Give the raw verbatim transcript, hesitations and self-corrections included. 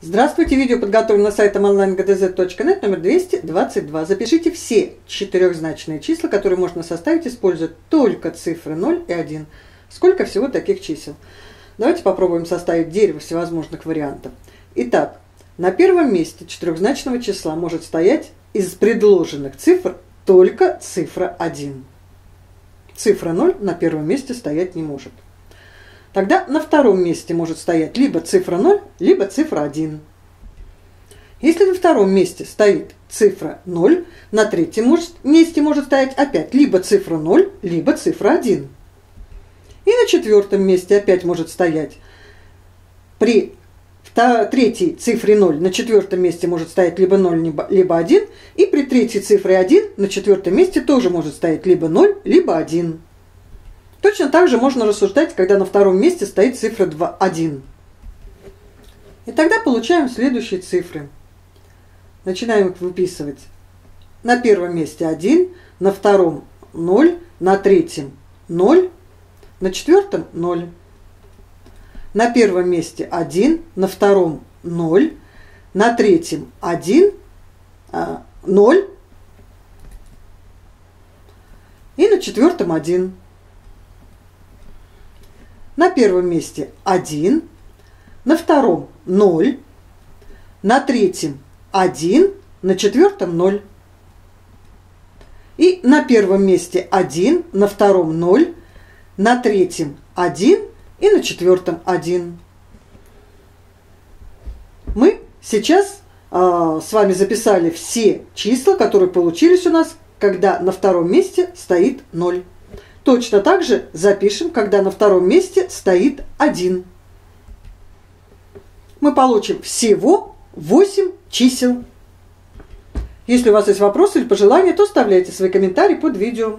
Здравствуйте! Видео подготовлено сайтом онлайн гдз точка нет номер двести двадцать два. Запишите все четырехзначные числа, которые можно составить, используя только цифры ноль и один. Сколько всего таких чисел? Давайте попробуем составить дерево всевозможных вариантов. Итак, на первом месте четырехзначного числа может стоять из предложенных цифр только цифра один. Цифра ноль на первом месте стоять не может. Тогда на втором месте может стоять либо цифра ноль, либо цифра один. Если на втором месте стоит цифра ноль, на третьем месте может стоять опять либо цифра ноль, либо цифра один. И на четвертом месте опять может стоять при третьей цифре ноль, на четвертом месте может стоять либо ноль, либо один. И при третьей цифре один на четвертом месте тоже может стоять либо ноль, либо один. Точно так же можно рассуждать, когда на втором месте стоит цифра один. И тогда получаем следующие цифры. Начинаем их выписывать. На первом месте один, на втором ноль, на третьем ноль, на четвертом ноль. На первом месте один, на втором ноль, на третьем один, ноль и на четвертом один. На первом месте один, на втором ноль, на третьем один, на четвертом ноль. И на первом месте один, на втором ноль, на третьем один и на четвертом один. Мы сейчас э, с вами записали все числа, которые получились у нас, когда на втором месте стоит ноль. Точно так же запишем, когда на втором месте стоит один. Мы получим всего восемь чисел. Если у вас есть вопросы или пожелания, то оставляйте свои комментарии под видео.